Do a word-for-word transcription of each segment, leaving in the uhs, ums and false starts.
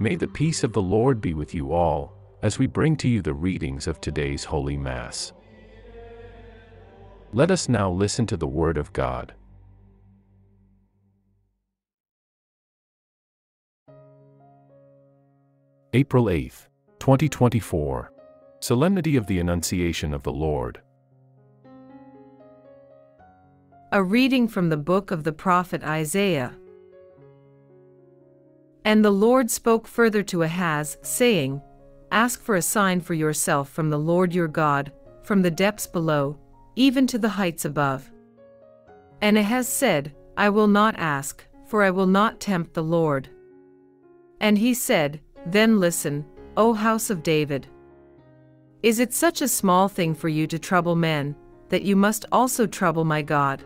May the peace of the Lord be with you all, as we bring to you the readings of today's Holy Mass. Let us now listen to the Word of God. April eighth, twenty twenty-four. Solemnity of the Annunciation of the Lord. A reading from the book of the prophet Isaiah. And the Lord spoke further to Ahaz, saying, "Ask for a sign for yourself from the Lord your God, from the depths below, even to the heights above." And Ahaz said, "I will not ask, for I will not tempt the Lord." And he said, "Then listen, O house of David. Is it such a small thing for you to trouble men, that you must also trouble my God?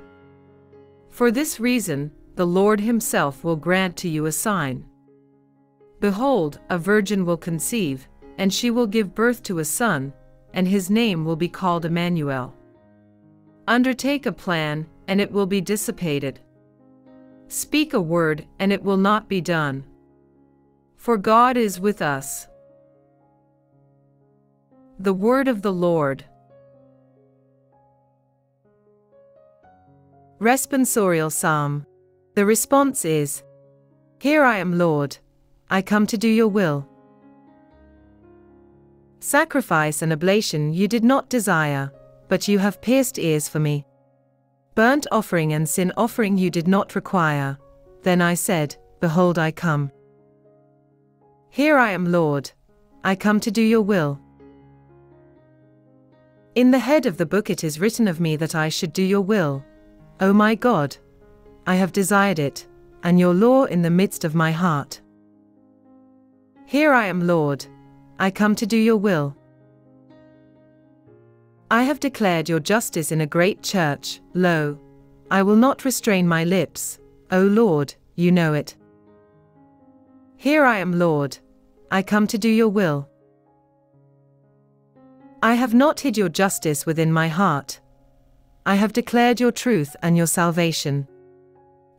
For this reason, the Lord himself will grant to you a sign. Behold, a virgin will conceive, and she will give birth to a son, and his name will be called Immanuel. Undertake a plan, and it will be dissipated. Speak a word, and it will not be done. For God is with us." The word of the Lord. Responsorial Psalm. The response is, "Here I am, Lord, I come to do your will. Sacrifice and oblation you did not desire, but you have pierced ears for me. Burnt offering and sin offering you did not require. Then I said, Behold, I come. Here I am, Lord, I come to do your will. In the head of the book it is written of me that I should do your will. O my God, I have desired it, and your law in the midst of my heart. Here I am, Lord, I come to do your will. I have declared your justice in a great church. Lo, I will not restrain my lips. O Lord, you know it. Here I am, Lord, I come to do your will. I have not hid your justice within my heart. I have declared your truth and your salvation.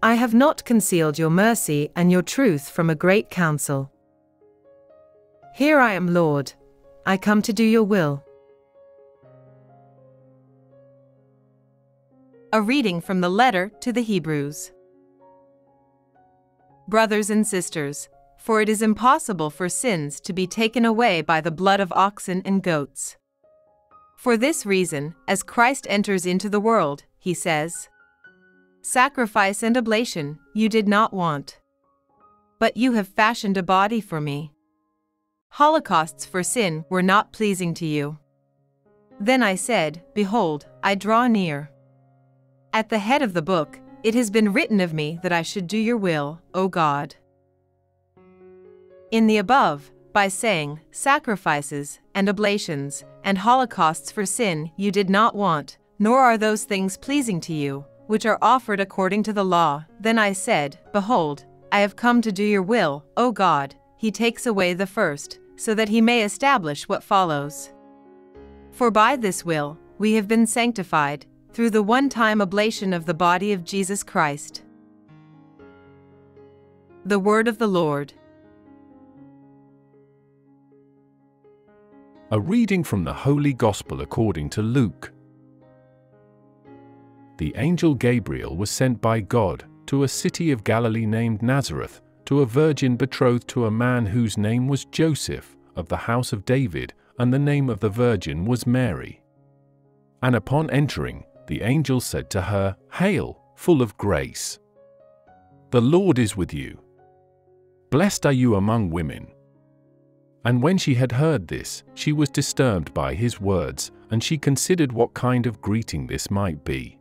I have not concealed your mercy and your truth from a great council. Here I am, Lord, I come to do your will." A reading from the letter to the Hebrews. Brothers and sisters, for it is impossible for sins to be taken away by the blood of oxen and goats. For this reason, as Christ enters into the world, he says, "Sacrifice and oblation you did not want, but you have fashioned a body for me. Holocausts for sin were not pleasing to you. Then I said, Behold, I draw near. At the head of the book, it has been written of me that I should do your will, O God." In the above, by saying, "Sacrifices and oblations and holocausts for sin you did not want, nor are those things pleasing to you, which are offered according to the law. Then I said, Behold, I have come to do your will, O God," he takes away the first, so that he may establish what follows. For by this will, we have been sanctified, through the one-time oblation of the body of Jesus Christ. The word of the Lord. A reading from the Holy Gospel according to Luke. The angel Gabriel was sent by God to a city of Galilee named Nazareth, to a virgin betrothed to a man whose name was Joseph, of the house of David, and the name of the virgin was Mary. And upon entering, the angel said to her, "Hail, full of grace. The Lord is with you. Blessed are you among women." And when she had heard this, she was disturbed by his words, and she considered what kind of greeting this might be.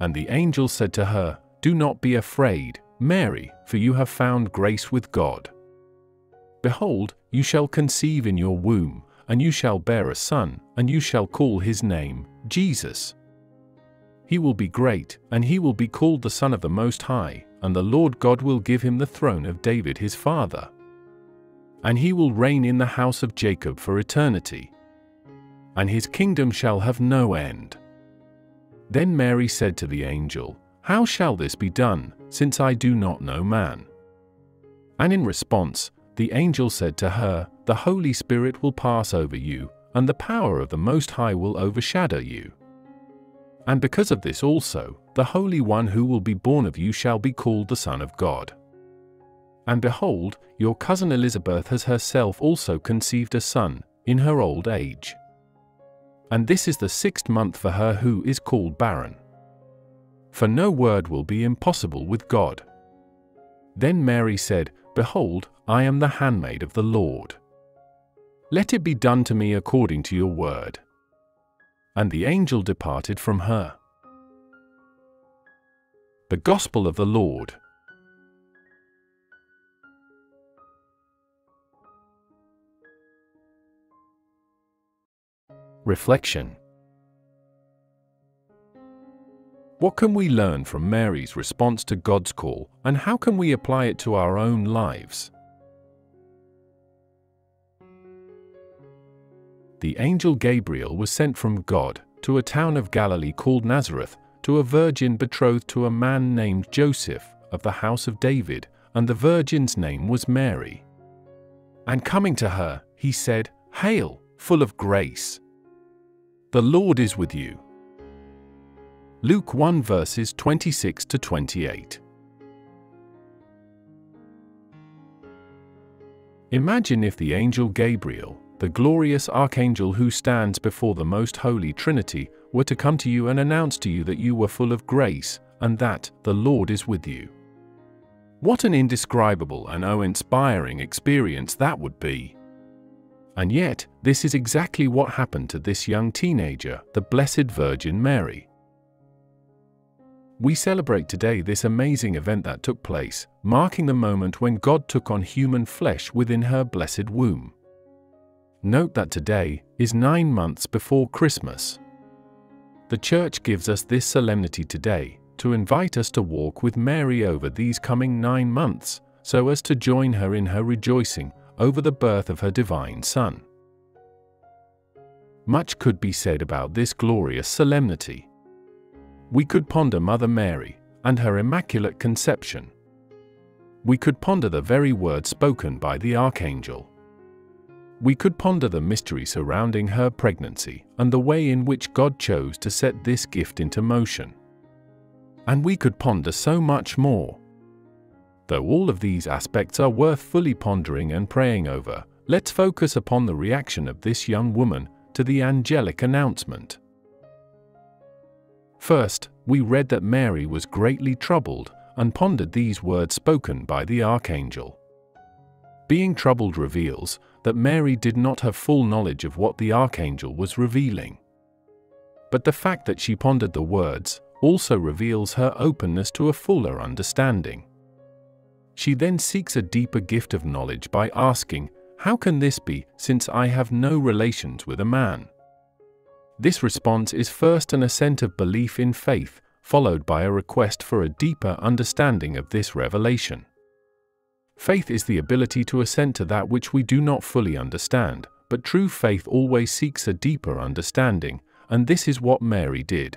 And the angel said to her, "Do not be afraid, Mary, for you have found grace with God. Behold, you shall conceive in your womb, and you shall bear a son, and you shall call his name Jesus. He will be great, and he will be called the Son of the Most High, and the Lord God will give him the throne of David his father. And he will reign in the house of Jacob for eternity, and his kingdom shall have no end." Then Mary said to the angel, "How shall this be done, since I do not know man?" And in response, The angel said to her, "The Holy Spirit will pass over you, and the power of the Most High will overshadow you. And because of this also, the Holy One who will be born of you shall be called the Son of God. And behold, your cousin Elizabeth has herself also conceived a son, in her old age. And this is the sixth month for her who is called barren. For no word will be impossible with God." Then Mary said, "Behold, I am the handmaid of the Lord. Let it be done to me according to your word." And the angel departed from her. The Gospel of the Lord. Reflection. What can we learn from Mary's response to God's call, and how can we apply it to our own lives? The angel Gabriel was sent from God to a town of Galilee called Nazareth, to a virgin betrothed to a man named Joseph, of the house of David, and the virgin's name was Mary. And coming to her, he said, "Hail, full of grace! The Lord is with you." Luke one verses twenty-six to twenty-eight. Imagine if the angel Gabriel, the glorious archangel who stands before the Most Holy Trinity, were to come to you and announce to you that you were full of grace, and that the Lord is with you. What an indescribable and awe-inspiring experience that would be! And yet, this is exactly what happened to this young teenager, the Blessed Virgin Mary. We celebrate today this amazing event that took place, marking the moment when God took on human flesh within her blessed womb. Note that today is nine months before Christmas. The Church gives us this solemnity today to invite us to walk with Mary over these coming nine months, so as to join her in her rejoicing over the birth of her divine Son. Much could be said about this glorious solemnity. We could ponder Mother Mary and her Immaculate Conception. We could ponder the very word spoken by the Archangel. We could ponder the mystery surrounding her pregnancy and the way in which God chose to set this gift into motion. And we could ponder so much more. Though all of these aspects are worth fully pondering and praying over, let's focus upon the reaction of this young woman to the angelic announcement. First, we read that Mary was greatly troubled and pondered these words spoken by the archangel. Being troubled reveals that Mary did not have full knowledge of what the archangel was revealing. But the fact that she pondered the words also reveals her openness to a fuller understanding. She then seeks a deeper gift of knowledge by asking, "How can this be, since I have no relations with a man?" This response is first an assent of belief in faith, followed by a request for a deeper understanding of this revelation. Faith is the ability to assent to that which we do not fully understand, but true faith always seeks a deeper understanding, and this is what Mary did.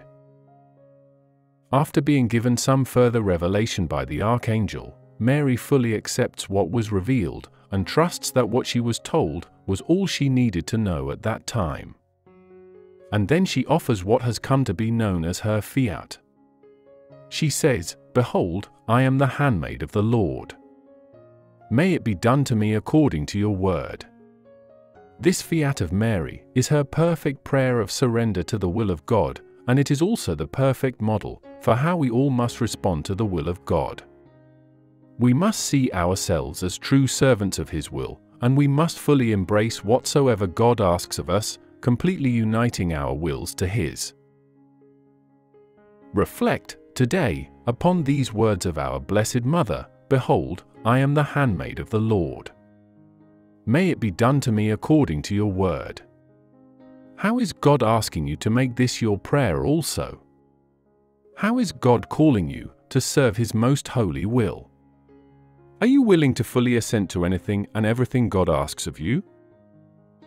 After being given some further revelation by the archangel, Mary fully accepts what was revealed and trusts that what she was told was all she needed to know at that time. And then she offers what has come to be known as her fiat. She says, "Behold, I am the handmaid of the Lord. May it be done to me according to your word." This fiat of Mary is her perfect prayer of surrender to the will of God, and it is also the perfect model for how we all must respond to the will of God. We must see ourselves as true servants of His will, and we must fully embrace whatsoever God asks of us, completely uniting our wills to His. Reflect, today, upon these words of our Blessed Mother, "Behold, I am the handmaid of the Lord. May it be done to me according to your word." How is God asking you to make this your prayer also? How is God calling you to serve His most holy will? Are you willing to fully assent to anything and everything God asks of you?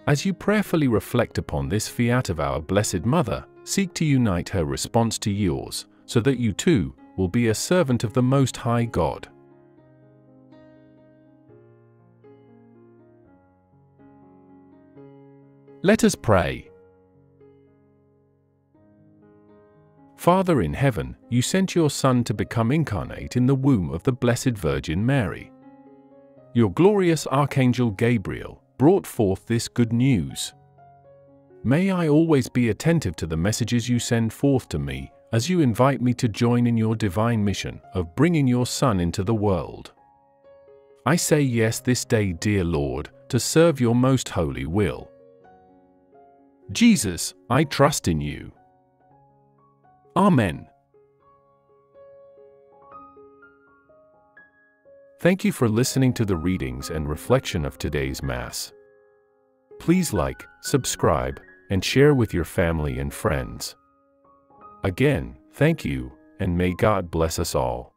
As you prayerfully reflect upon this fiat of our Blessed Mother, seek to unite her response to yours, so that you too will be a servant of the Most High God. Let us pray. Father in heaven, you sent your Son to become incarnate in the womb of the Blessed Virgin Mary. Your glorious Archangel Gabriel brought forth this good news. May I always be attentive to the messages you send forth to me, as you invite me to join in your divine mission of bringing your Son into the world. I say yes this day, dear Lord, to serve your most holy will. Jesus, I trust in you. Amen. Thank you for listening to the readings and reflection of today's Mass. Please like, subscribe, and share with your family and friends. Again, thank you, and may God bless us all.